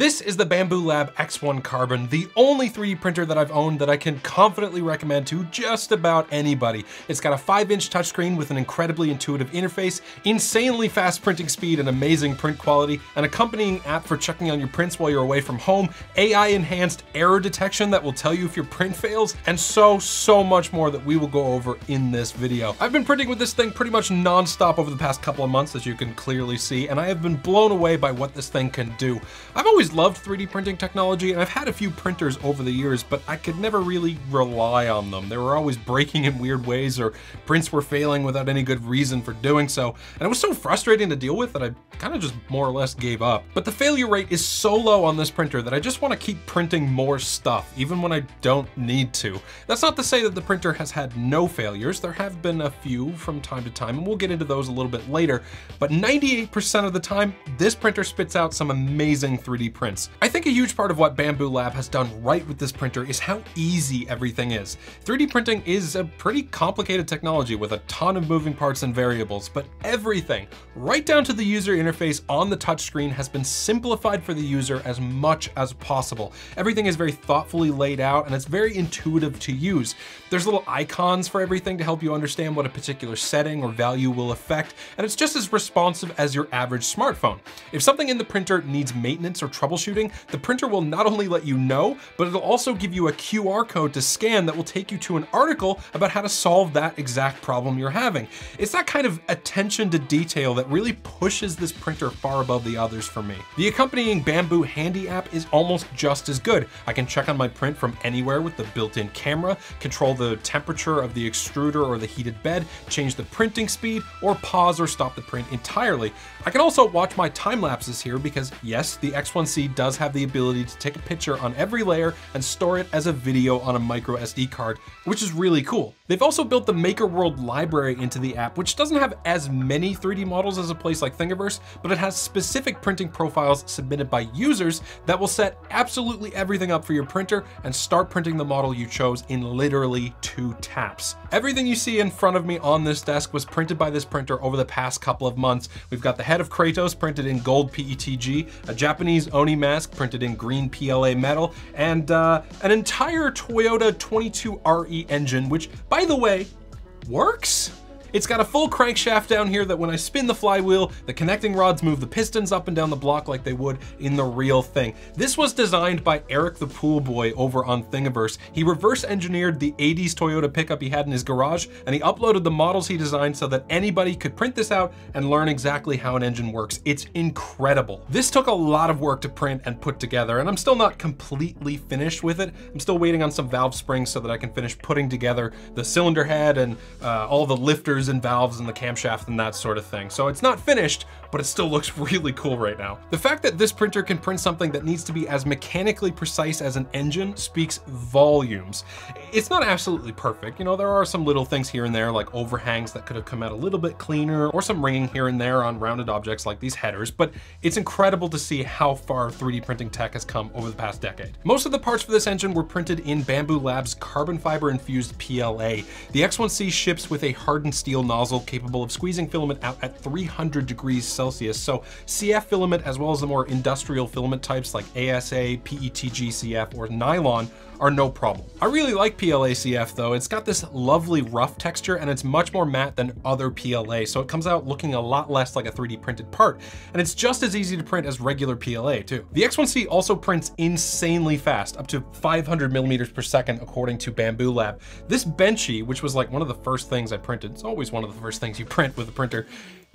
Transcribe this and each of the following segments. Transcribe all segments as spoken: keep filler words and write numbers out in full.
This is the Bambu Lab X one Carbon, the only three D printer that I've owned that I can confidently recommend to just about anybody. It's got a five inch touchscreen with an incredibly intuitive interface, insanely fast printing speed and amazing print quality, an accompanying app for checking on your prints while you're away from home, A I-enhanced error detection that will tell you if your print fails, and so, so much more that we will go over in this video. I've been printing with this thing pretty much nonstop over the past couple of months, as you can clearly see, and I have been blown away by what this thing can do. I've always loved three D printing technology, and I've had a few printers over the years, but I could never really rely on them. They were always breaking in weird ways, or prints were failing without any good reason for doing so, and it was so frustrating to deal with that I kind of just more or less gave up. But the failure rate is so low on this printer that I just want to keep printing more stuff, even when I don't need to. That's not to say that the printer has had no failures. There have been a few from time to time, and we'll get into those a little bit later, but ninety-eight percent of the time, this printer spits out some amazing three D prints. I think a huge part of what Bambu Lab has done right with this printer is how easy everything is. three D printing is a pretty complicated technology with a ton of moving parts and variables, but everything, right down to the user interface on the touchscreen, has been simplified for the user as much as possible. Everything is very thoughtfully laid out, and it's very intuitive to use. There's little icons for everything to help you understand what a particular setting or value will affect, and it's just as responsive as your average smartphone. If something in the printer needs maintenance or troubleshooting, the printer will not only let you know, but it'll also give you a Q R code to scan that will take you to an article about how to solve that exact problem you're having. It's that kind of attention to detail that really pushes this printer far above the others for me. The accompanying Bambu Handy app is almost just as good. I can check on my print from anywhere with the built-in camera, control the temperature of the extruder or the heated bed, change the printing speed, or pause or stop the print entirely. I can also watch my time lapses here because yes, the X one C does have the ability to take a picture on every layer and store it as a video on a micro S D card, which is really cool. They've also built the Maker World library into the app, which doesn't have as many three D models as a place like Thingiverse, but it has specific printing profiles submitted by users that will set absolutely everything up for your printer and start printing the model you chose in literally two taps. Everything you see in front of me on this desk was printed by this printer over the past couple of months. We've got the head of Kratos printed in gold P E T G, a Japanese Oni mask printed in green P L A metal, and uh, an entire Toyota twenty-two R E engine, which, by the way, works. It's got a full crankshaft down here that when I spin the flywheel, the connecting rods move the pistons up and down the block like they would in the real thing. This was designed by Eric the Pool Boy over on Thingiverse. He reverse engineered the eighties Toyota pickup he had in his garage, and he uploaded the models he designed so that anybody could print this out and learn exactly how an engine works. It's incredible. This took a lot of work to print and put together, and I'm still not completely finished with it. I'm still waiting on some valve springs so that I can finish putting together the cylinder head and uh, all the lifters and valves and the camshaft and that sort of thing. So it's not finished, but it still looks really cool right now. The fact that this printer can print something that needs to be as mechanically precise as an engine speaks volumes. It's not absolutely perfect. You know, there are some little things here and there like overhangs that could have come out a little bit cleaner or some ringing here and there on rounded objects like these headers, but it's incredible to see how far three D printing tech has come over the past decade. Most of the parts for this engine were printed in Bambu Lab's carbon fiber infused P L A. The X one C ships with a hardened steel Steel nozzle capable of squeezing filament out at three hundred degrees Celsius. So C F filament, as well as the more industrial filament types like A S A, P E T G C F, or nylon, are no problem. I really like P L A C F though. It's got this lovely rough texture and it's much more matte than other P L A. So it comes out looking a lot less like a three D printed part. And it's just as easy to print as regular P L A too. The X one C also prints insanely fast, up to five hundred millimeters per second, according to Bambu Lab. This Benchy, which was like one of the first things I printed, it's always one of the first things you print with a printer,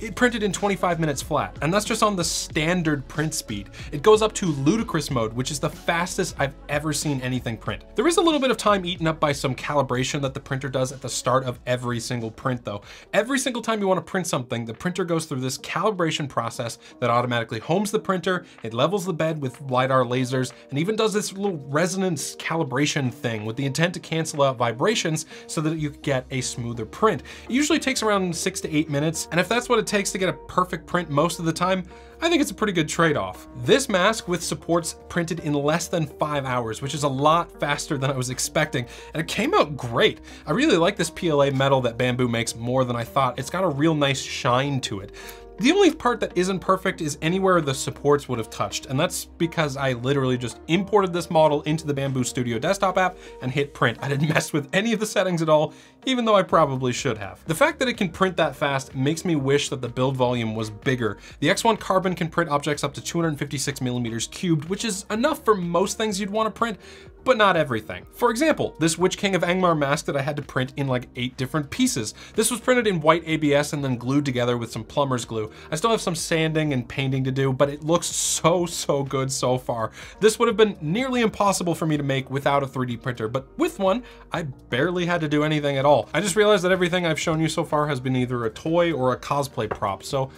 it printed in twenty-five minutes flat, and that's just on the standard print speed. It goes up to ludicrous mode, which is the fastest I've ever seen anything print. There is a little bit of time eaten up by some calibration that the printer does at the start of every single print though. Every single time you want to print something, the printer goes through this calibration process that automatically homes the printer, it levels the bed with LiDAR lasers, and even does this little resonance calibration thing with the intent to cancel out vibrations so that you get a smoother print. It usually takes around six to eight minutes, and if that's what it takes to get a perfect print most of the time, I think it's a pretty good trade-off. This mask with supports printed in less than five hours, which is a lot faster than I was expecting, and it came out great. I really like this P L A metal that Bambu makes more than I thought. It's got a real nice shine to it. The only part that isn't perfect is anywhere the supports would have touched, and that's because I literally just imported this model into the Bambu Studio desktop app and hit print. I didn't mess with any of the settings at all, even though I probably should have. The fact that it can print that fast makes me wish that the build volume was bigger. The X one Carbon can print objects up to two hundred fifty-six millimeters cubed, which is enough for most things you'd want to print, but not everything. For example, this Witch King of Angmar mask that I had to print in like eight different pieces. This was printed in white A B S and then glued together with some plumber's glue. I still have some sanding and painting to do, but it looks so, so good so far. This would have been nearly impossible for me to make without a three D printer, but with one, I barely had to do anything at all. I just realized that everything I've shown you so far has been either a toy or a cosplay prop, so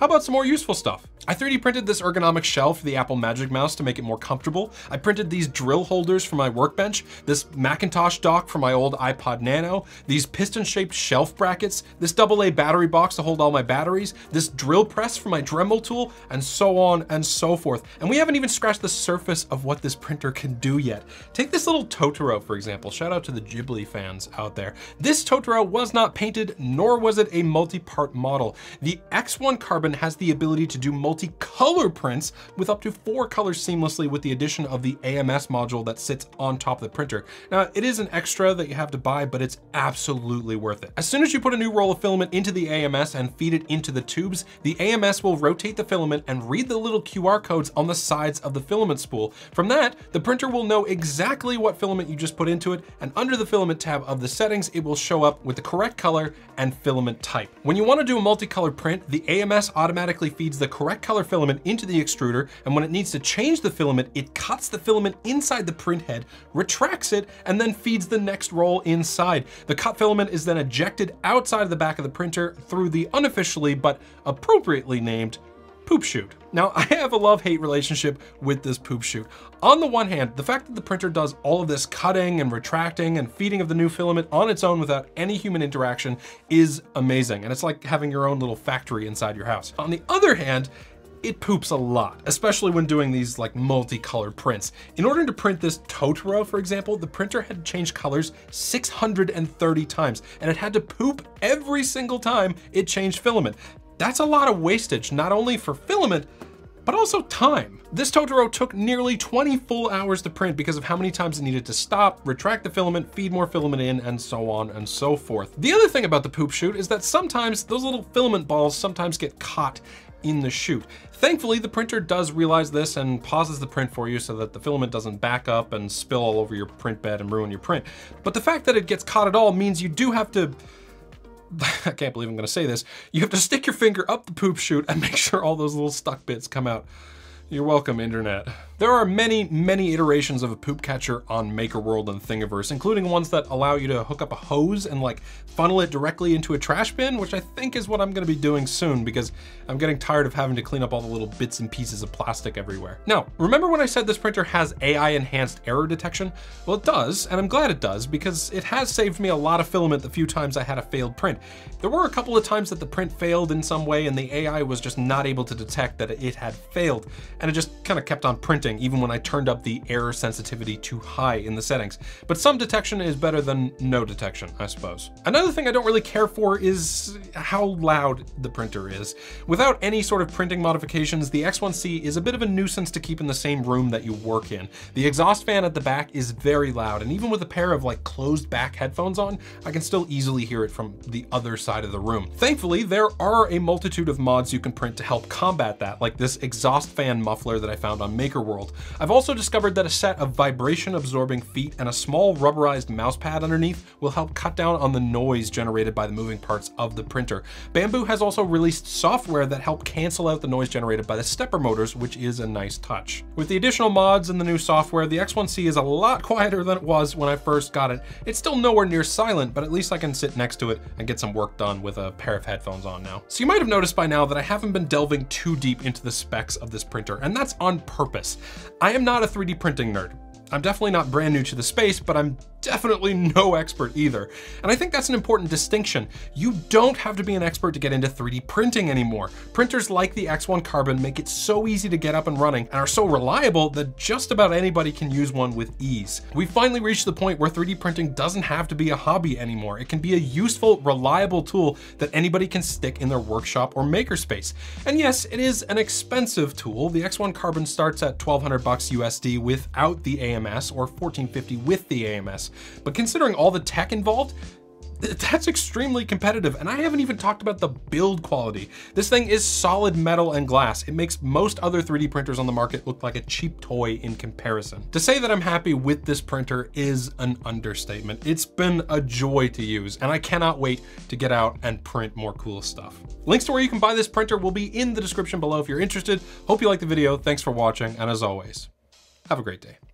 how about some more useful stuff? I three D printed this ergonomic shell for the Apple Magic Mouse to make it more comfortable. I printed these drill holders for my workbench, this Macintosh dock for my old iPod Nano, these piston-shaped shelf brackets, this double A battery box to hold all my batteries, this drill press for my Dremel tool, and so on and so forth. And we haven't even scratched the surface of what this printer can do yet. Take this little Totoro, for example. Shout out to the Ghibli fans out there. This Totoro was not painted, nor was it a multi-part model. The X one Carbon has the ability to do multiple multi-color prints with up to four colors seamlessly with the addition of the A M S module that sits on top of the printer. Now, it is an extra that you have to buy, but it's absolutely worth it. As soon as you put a new roll of filament into the A M S and feed it into the tubes, the A M S will rotate the filament and read the little Q R codes on the sides of the filament spool. From that, the printer will know exactly what filament you just put into it, and under the filament tab of the settings, it will show up with the correct color and filament type. When you want to do a multi-color print, the A M S automatically feeds the correct color filament into the extruder, and when it needs to change the filament, it cuts the filament inside the print head, retracts it, and then feeds the next roll inside. The cut filament is then ejected outside of the back of the printer through the unofficially but appropriately named poop chute. Now, I have a love-hate relationship with this poop chute. On the one hand, the fact that the printer does all of this cutting and retracting and feeding of the new filament on its own without any human interaction is amazing, and it's like having your own little factory inside your house. On the other hand, it poops a lot, especially when doing these like multicolored prints. In order to print this Totoro, for example, the printer had changed colors six hundred thirty times, and it had to poop every single time it changed filament. That's a lot of wastage, not only for filament, but also time. This Totoro took nearly twenty full hours to print because of how many times it needed to stop, retract the filament, feed more filament in, and so on and so forth. The other thing about the poop chute is that sometimes those little filament balls sometimes get caught in the chute. Thankfully, the printer does realize this and pauses the print for you so that the filament doesn't back up and spill all over your print bed and ruin your print. But the fact that it gets caught at all means you do have to, I can't believe I'm gonna say this, you have to stick your finger up the poop chute and make sure all those little stuck bits come out. You're welcome, internet. There are many, many iterations of a poop catcher on Maker World and Thingiverse, including ones that allow you to hook up a hose and like funnel it directly into a trash bin, which I think is what I'm gonna be doing soon because I'm getting tired of having to clean up all the little bits and pieces of plastic everywhere. Now, remember when I said this printer has A I enhanced error detection? Well, it does, and I'm glad it does because it has saved me a lot of filament the few times I had a failed print. There were a couple of times that the print failed in some way and the A I was just not able to detect that it had failed. And it just kind of kept on printing even when I turned up the error sensitivity too high in the settings. But some detection is better than no detection, I suppose. Another thing I don't really care for is how loud the printer is. Without any sort of printing modifications, the X one C is a bit of a nuisance to keep in the same room that you work in. The exhaust fan at the back is very loud, and even with a pair of like closed back headphones on, I can still easily hear it from the other side of the room. Thankfully, there are a multitude of mods you can print to help combat that, like this exhaust fan mod muffler that I found on Maker World. I've also discovered that a set of vibration absorbing feet and a small rubberized mouse pad underneath will help cut down on the noise generated by the moving parts of the printer. Bambu has also released software that help cancel out the noise generated by the stepper motors, which is a nice touch. With the additional mods and the new software, the X one C is a lot quieter than it was when I first got it. It's still nowhere near silent, but at least I can sit next to it and get some work done with a pair of headphones on now. So you might have noticed by now that I haven't been delving too deep into the specs of this printer, and that's on purpose. I am not a three D printing nerd. I'm definitely not brand new to the space, but I'm definitely no expert either. And I think that's an important distinction. You don't have to be an expert to get into three D printing anymore. Printers like the X one Carbon make it so easy to get up and running and are so reliable that just about anybody can use one with ease. We finally reached the point where three D printing doesn't have to be a hobby anymore. It can be a useful, reliable tool that anybody can stick in their workshop or makerspace. And yes, it is an expensive tool. The X one Carbon starts at twelve hundred bucks U S D without the A M S or fourteen fifty with the A M S. But considering all the tech involved, that's extremely competitive. And I haven't even talked about the build quality. This thing is solid metal and glass. It makes most other three D printers on the market look like a cheap toy in comparison. To say that I'm happy with this printer is an understatement. It's been a joy to use, and I cannot wait to get out and print more cool stuff. Links to where you can buy this printer will be in the description below if you're interested. Hope you liked the video. Thanks for watching. And as always, have a great day.